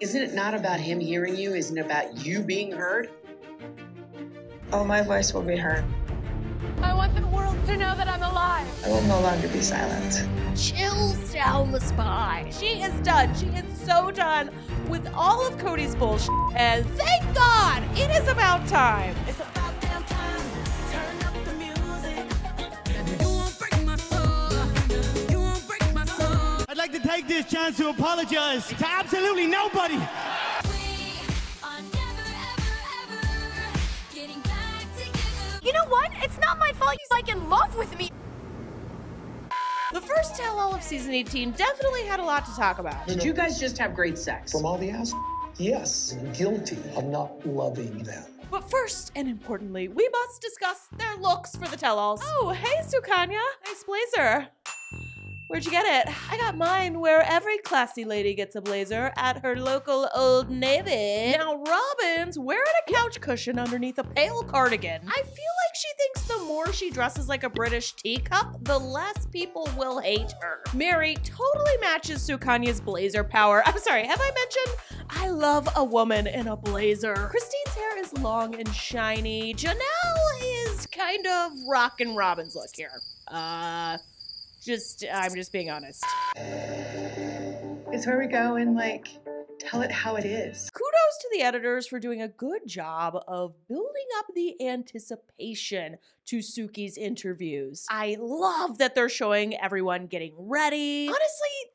Isn't it not about him hearing you? Isn't it about you being heard? Oh, my voice will be heard. I want the world to know that I'm alive. I will no longer be silent. Chills down the spine. She is done. She is so done with all of Kody's bullshit. And thank God, it is about time. It's about damn time. Turn up the music. You won't break my soul. You won't break my soul. I'd like to take this chance to apologize to absolutely nobody. You know what? It's not my fault he's like in love with me. The first tell-all of season 18 definitely had a lot to talk about. Did you guys just have great sex? From all the ass? Yes, guilty of not loving them. But first, and importantly, we must discuss their looks for the tell-alls. Oh, hey, Sukanya. Nice blazer. Where'd you get it? I got mine where every classy lady gets a blazer, at her local Old Navy. Now Robin's wearing a couch cushion underneath a pale cardigan. I feel like she thinks the more she dresses like a British teacup, the less people will hate her. Mary totally matches Sukanya's blazer power. I'm sorry, have I mentioned? I love a woman in a blazer. Christine's hair is long and shiny. Janelle is kind of rockin' Robin's look here. I'm just being honest. It's where we go and like, tell it how it is. Kudos to the editors for doing a good job of building up the anticipation to Suki's interviews. I love that they're showing everyone getting ready. Honestly,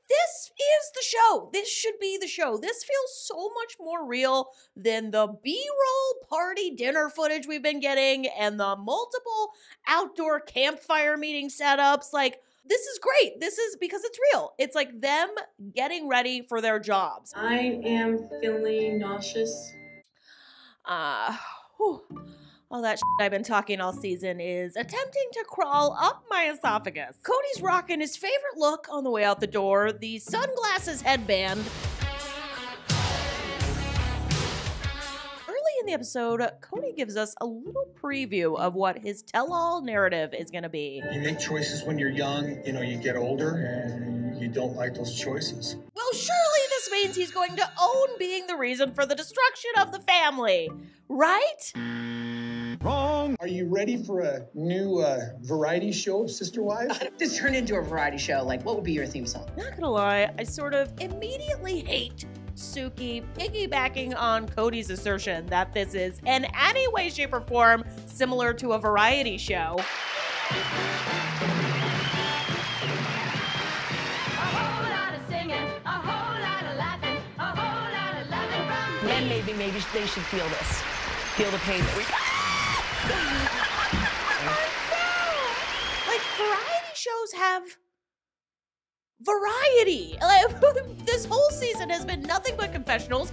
this is the show. This should be the show. This feels so much more real than the B-roll party dinner footage we've been getting and the multiple outdoor campfire meeting setups. Like, this is great. This is because it's real. It's like them getting ready for their jobs. I am feeling nauseous. All that shit I've been talking all season is attempting to crawl up my esophagus. Kody's rocking his favorite look on the way out the door, the sunglasses headband. In the episode, Kody gives us a little preview of what his tell-all narrative is going to be. You make choices when you're young, you know, you get older, and you don't like those choices. Well, surely this means he's going to own being the reason for the destruction of the family, right? Wrong! Are you ready for a new variety show of Sister Wives? This turned into a variety show. Like, what would be your theme song? Not gonna lie, I sort of immediately hate Suki piggybacking on Kody's assertion that this is in any way, shape, or form similar to a variety show. Men maybe they should feel this. Feel the pain that we Like, variety shows have variety. Like, this whole season has been nothing but confessionals,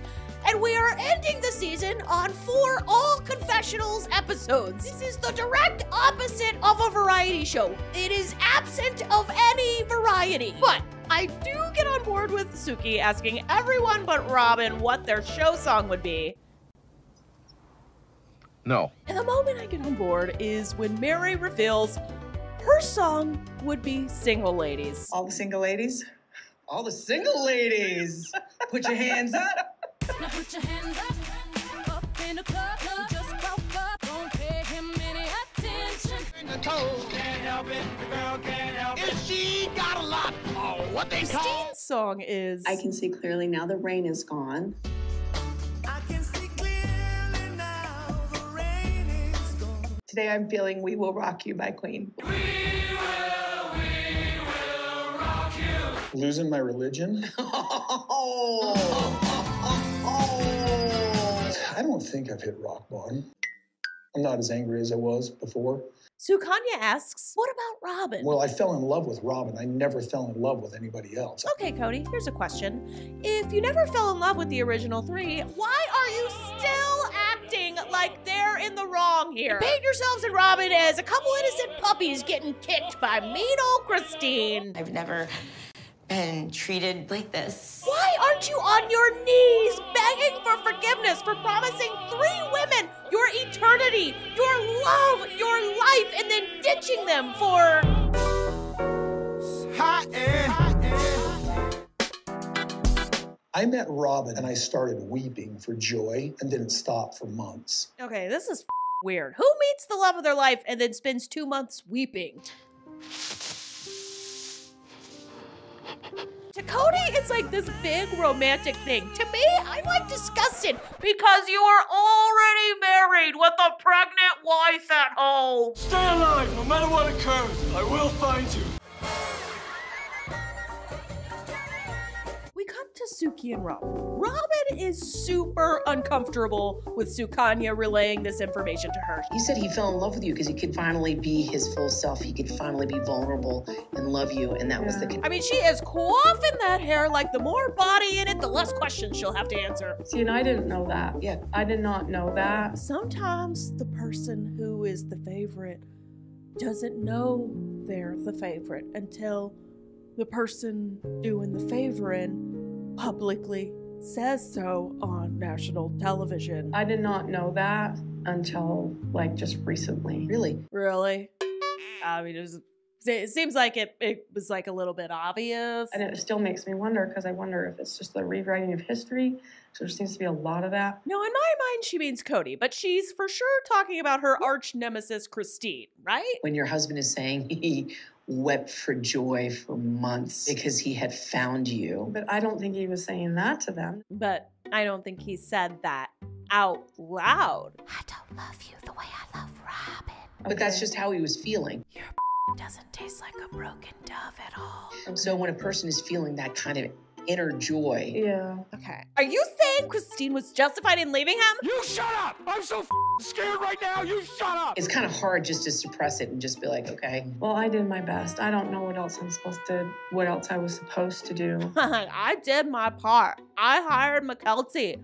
and we are ending the season on 4 all-confessionals episodes. This is the direct opposite of a variety show. It is absent of any variety. But I do get on board with Suki asking everyone but Robin what their show song would be. No. And the moment I get on board is when Mary reveals her song would be Single Ladies. All the single ladies? All the single ladies! Put your hands up! Now put your hands up in the club, just broke up. Don't pay him any attention. The toes can't help it, the girl can't help it. If she got a lot, oh, what they call. Christine's song is I Can See Clearly Now the Rain Is Gone. I can see clearly now the rain is gone. Today I'm feeling We Will Rock You by Queen. Losing my religion? I don't think I've hit rock bottom. I'm not as angry as I was before. Sukanya asks, what about Robin? Well, I fell in love with Robin. I never fell in love with anybody else. Okay, Kody, here's a question. If you never fell in love with the original 3, why are you still acting like they're in the wrong here? You paint yourselves and Robin as a couple innocent puppies getting kicked by mean old Christine. I've never been treated like this. Why aren't you on your knees begging for forgiveness for promising 3 women your eternity, your love, your life, and then ditching them for hot air. I met Robin and I started weeping for joy and didn't stop for months. Okay, this is weird. Who meets the love of their life and then spends 2 months weeping? To Kody, it's like this big romantic thing. To me, I'm like disgusted because you are already married with a pregnant wife at home. Stay alive, no matter what occurs. I will find you. We cut to Suki and Robin. Robin is super uncomfortable with Sukanya relaying this information to her. He said he fell in love with you because he could finally be his full self. He could finally be vulnerable and love you, and that was the connection. I mean, she is quaffing that hair like the more body in it, the less questions she'll have to answer. See, and I didn't know that. Yeah, I did not know that. Sometimes the person who is the favorite doesn't know they're the favorite until the person doing the favoring publicly says so on national television. I did not know that until, like, just recently. Really? Really? I mean, it seems like it was, like, a little bit obvious. And it still makes me wonder, because I wonder if it's just the rewriting of history. So there seems to be a lot of that. No, in my mind, she means Kody, but she's for sure talking about her arch nemesis, Christine, right? When your husband is saying he wept for joy for months because he had found you. But I don't think he was saying that to them. But I don't think he said that out loud. I don't love you the way I love Robin. Okay. But that's just how he was feeling. Your doesn't taste like a broken dove at all. Okay. So when a person is feeling that kind of inner joy. Yeah. Okay. Are you saying Christine was justified in leaving him? You shut up! I'm so scared right now, you shut up! It's kind of hard just to suppress it and just be like, okay. Well, I did my best. I don't know what else I was supposed to do. I did my part. I hired McKelty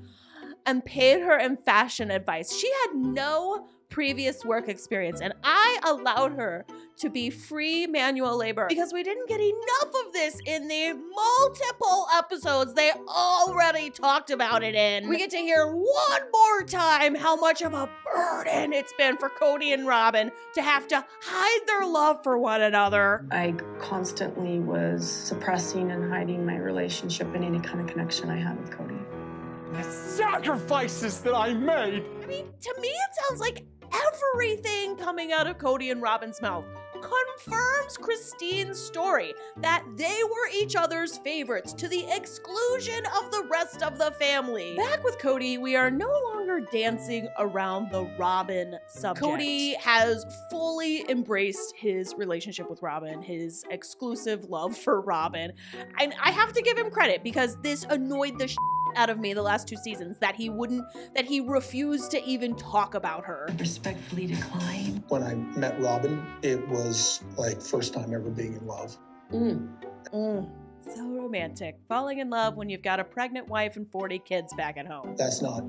and paid her in fashion advice. She had no previous work experience, and I allowed her to be free manual labor because we didn't get enough of this in the multiple episodes they already talked about it in. We get to hear one more time how much of a burden it's been for Kody and Robin to have to hide their love for one another. I constantly was suppressing and hiding my relationship and any kind of connection I had with Kody. The sacrifices that I made! I mean, to me it sounds like everything coming out of Kody and Robin's mouth confirms Christine's story that they were each other's favorites to the exclusion of the rest of the family. Back with Kody, we are no longer dancing around the Robin subject. Kody has fully embraced his relationship with Robin, his exclusive love for Robin. And I have to give him credit because this annoyed the out of me the last 2 seasons that he refused to even talk about her. Respectfully decline. When I met Robin, it was like first time ever being in love. So romantic. Falling in love when you've got a pregnant wife and 40 kids back at home. That's not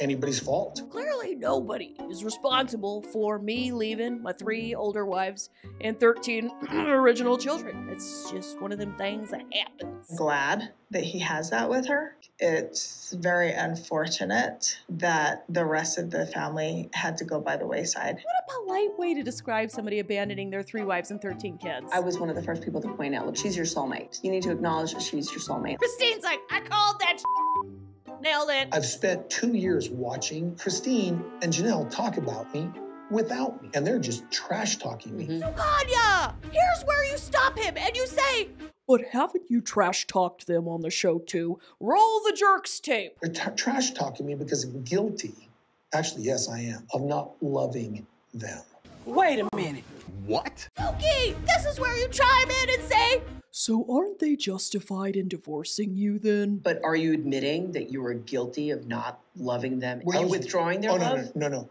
anybody's fault. Clearly nobody is responsible for me leaving my 3 older wives and 13 original children. It's just one of them things that happens. Glad that he has that with her. It's very unfortunate that the rest of the family had to go by the wayside. What a polite way to describe somebody abandoning their 3 wives and 13 kids. I was one of the first people to point out, look, she's your soulmate. You need to acknowledge that she's your soulmate. Christine's like, I called that shit. Nailed it. I've spent 2 years watching Christine and Janelle talk about me without me, and they're just trash-talking me. Sukanya, here's where you stop him, and you say, but haven't you trash-talked them on the show, too? Roll the jerks tape. They're trash-talking me because I'm guilty. Actually, yes, I am. Of not loving them. Wait a minute. What? Suki, this is where you chime in and say, so aren't they justified in divorcing you, then? But are you admitting that you were guilty of not loving them? Were you withdrawing their love? No.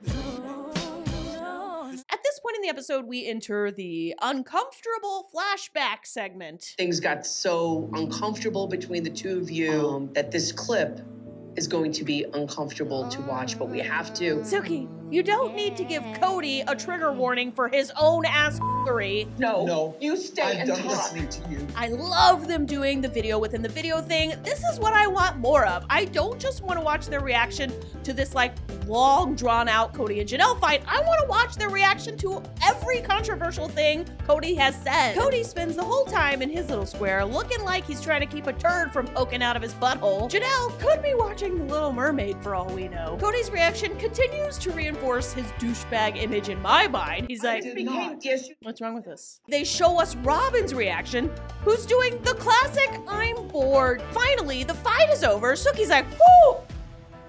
In the episode, we enter the uncomfortable flashback segment. Things got so uncomfortable between the 2 of you that this clip is going to be uncomfortable to watch, but we have to. Suki, You don't need to give Kody a trigger warning for his own ass-ery. No. No. You stay and talk. I'm done listening to you. I love them doing the video within the video thing. This is what I want more of. I don't just want to watch their reaction to this, like, long, drawn-out Kody and Janelle fight. I want to watch their reaction to every controversial thing Kody has said. Kody spends the whole time in his little square looking like he's trying to keep a turd from poking out of his butthole. Janelle could be watching The Little Mermaid for all we know. Kody's reaction continues to reinforce his douchebag image in my mind. He's like, what's wrong with this? They show us Robin's reaction, who's doing the classic, I'm bored. Finally, the fight is over. Suki's like, whoo!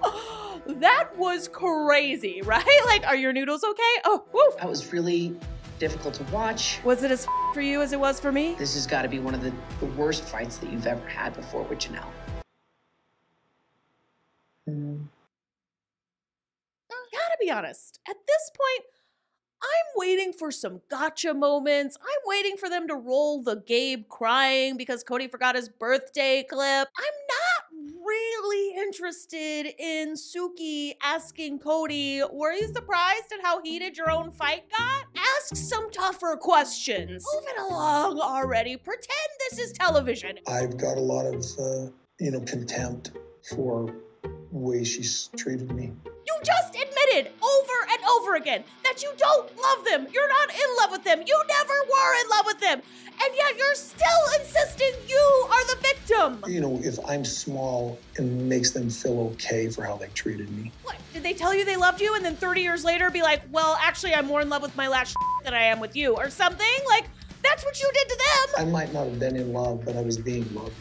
Oh, that was crazy, right? Like, are your noodles okay? Oh, whoo! That was really difficult to watch. Was it as for you as it was for me? This has got to be one of the worst fights that you've ever had before with Janelle. Gotta be honest, at this point, I'm waiting for some gotcha moments. I'm waiting for them to roll the Gabe crying because Kody forgot his birthday clip. I'm not really interested in Suki asking Kody, were you surprised at how heated your own fight got? Ask some tougher questions. Move it along already. Pretend this is television. I've got a lot of, contempt for way she's treated me. You just admitted over and over again that you don't love them. You're not in love with them. You never were in love with them. And yet you're still insisting you are the victim. You know, if I'm small, it makes them feel okay for how they treated me. What? Did they tell you they loved you and then 30 years later be like, well, actually, I'm more in love with my last than I am with you or something? Like, that's what you did to them. I might not have been in love, but I was being loved.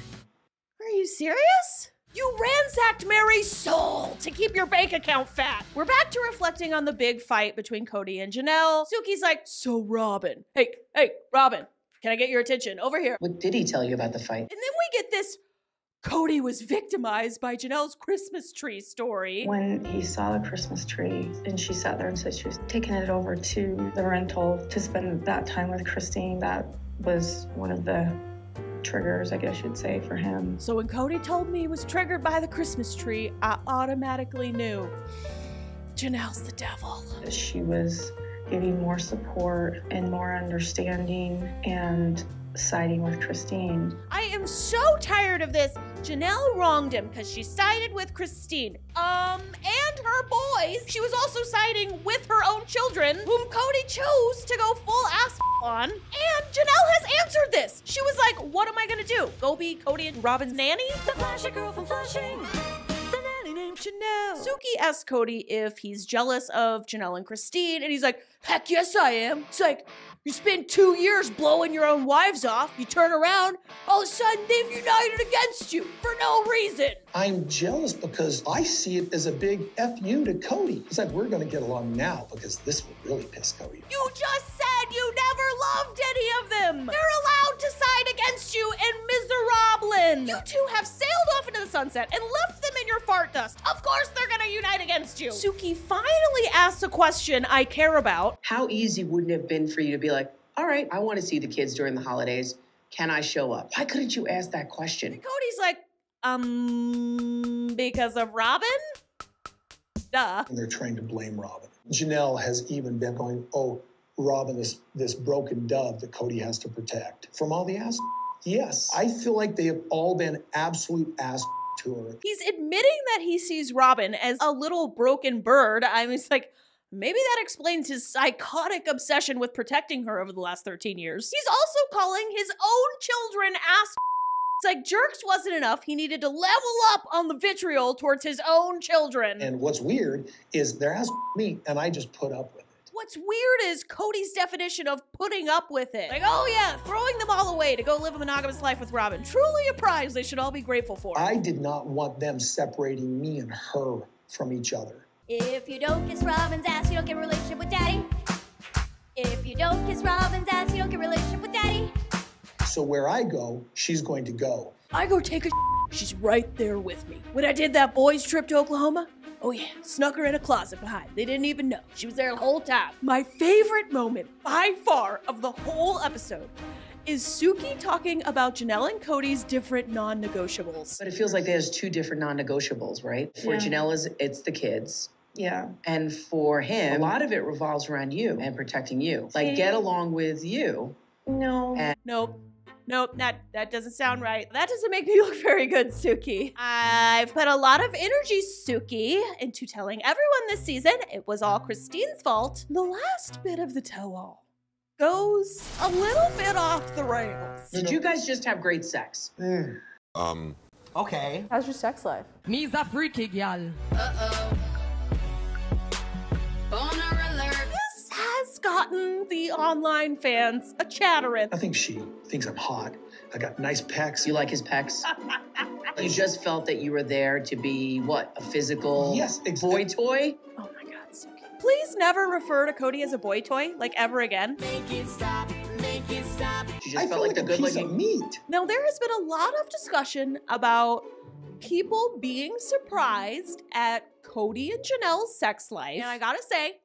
Are you serious? You ransacked Mary's soul to keep your bank account fat. We're back to reflecting on the big fight between Kody and Janelle. Suki's like, so Robin. Hey, Robin, can I get your attention? Over here. What did he tell you about the fight? And then we get this, Kody was victimized by Janelle's Christmas tree story. When he saw the Christmas tree and she sat there and said she was taking it over to the rental to spend that time with Christine, that was one of the triggers, I guess you'd say, for him. So when Kody told me he was triggered by the Christmas tree, I automatically knew Janelle's the devil. She was giving more support and more understanding and siding with Christine. I am so tired of this. Janelle wronged him because she sided with Christine. And her boys. She was also siding with her own children, whom Kody chose to go full ass on. And Janelle has answered this. She was like, what am I gonna do? Go be Kody and Robin's nanny? The flashy girl from Flushing. The nanny named Janelle. Suki asks Kody if he's jealous of Janelle and Christine, and he's like, heck yes I am. It's like, you spend 2 years blowing your own wives off, you turn around, all of a sudden they've united against you for no reason. I'm jealous because I see it as a big F you to Kody. It's like, we're gonna get along now because this will really piss Kody off. You just said you never loved any of them. They're allowed to side against you in Miserablin. You two have sailed off into the sunset and left them in your fart dust. Of course they're gonna unite against you. Suki finally asks a question I care about. How easy wouldn't it have been for you to be like, all right, I want to see the kids during the holidays. Can I show up? Why couldn't you ask that question? And Kody's like, because of Robin? Duh. And they're trying to blame Robin. Janelle has even been going, oh, Robin is this broken dove that Kody has to protect. From all the ass? Yes. I feel like they have all been absolute ass to her. He's admitting that he sees Robin as a little broken bird. I mean, it's like, maybe that explains his psychotic obsession with protecting her over the last 13 years. He's also calling his own children ass. It's like, jerks wasn't enough. He needed to level up on the vitriol towards his own children. And what's weird is they're ass me, and I just put up with it. What's weird is Kody's definition of putting up with it. Like, oh yeah, throwing them all away to go live a monogamous life with Robin. Truly a prize they should all be grateful for. I did not want them separating me and her from each other. If you don't kiss Robin's ass, you don't get a relationship with daddy. If you don't kiss Robin's ass, you don't get a relationship with daddy. So where I go, she's going to go. I go take a she's right there with me. When I did that boys trip to Oklahoma, oh yeah, snuck her in a closet behind. They didn't even know. She was there the whole time. My favorite moment by far of the whole episode is Suki talking about Janelle and Kody's different non-negotiables. But it feels like there's two different non-negotiables, right? For Janelle, it's the kids. Yeah. And for him, a lot of it revolves around you and protecting you. Like, get along with you. No. Nope, that doesn't sound right. That doesn't make me look very good, Suki. I've put a lot of energy, Suki, into telling everyone this season it was all Christine's fault. The last bit of the tell-all goes a little bit off the rails. Did you guys just have great sex? Okay. How's your sex life? Me's a freaky gal. Uh-oh. Boner alert. This has gotten the online fans a chattering. I think she thinks I'm hot. I got nice pecs. You like his pecs? You just felt that you were there to be, what, a physical boy toy? Oh my God, so cute. Please never refer to Kody as a boy toy, like, ever again. Make it stop. She just felt like the good-looking meat. Now, there has been a lot of discussion about people being surprised at Kody and Janelle's sex life. And I gotta say,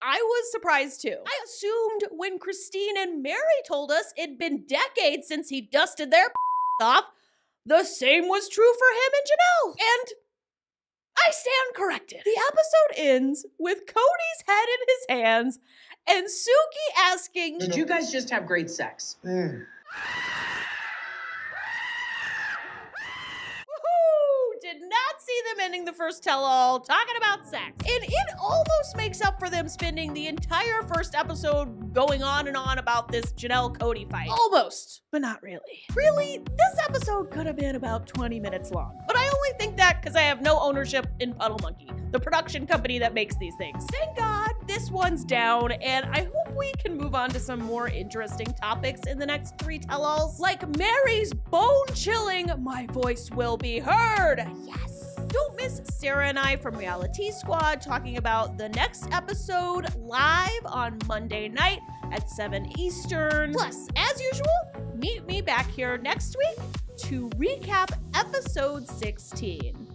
I was surprised too. I assumed when Christine and Mary told us it'd been decades since he dusted their off, the same was true for him and Janelle. And I stand corrected. The episode ends with Kody's head in his hands and Suki asking, did you guys just have great sex? Mm. Woohoo! Did not see them ending the first tell-all talking about sex. And it almost makes up for them spending the entire first episode going on and on about this Janelle-Kody fight. Almost, but not really. Really, this episode could have been about 20 minutes long. But I only think that because I have no ownership in Puddle Monkey, the production company that makes these things. Thank God this one's down, and I hope we can move on to some more interesting topics in the next three tell-alls, like Mary's bone-chilling "My Voice Will Be Heard." Yes! Don't miss Sarah and I from Reality Squad talking about the next episode live on Monday night at 7 Eastern. Plus, as usual, meet me back here next week to recap episode 16.